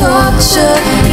torture.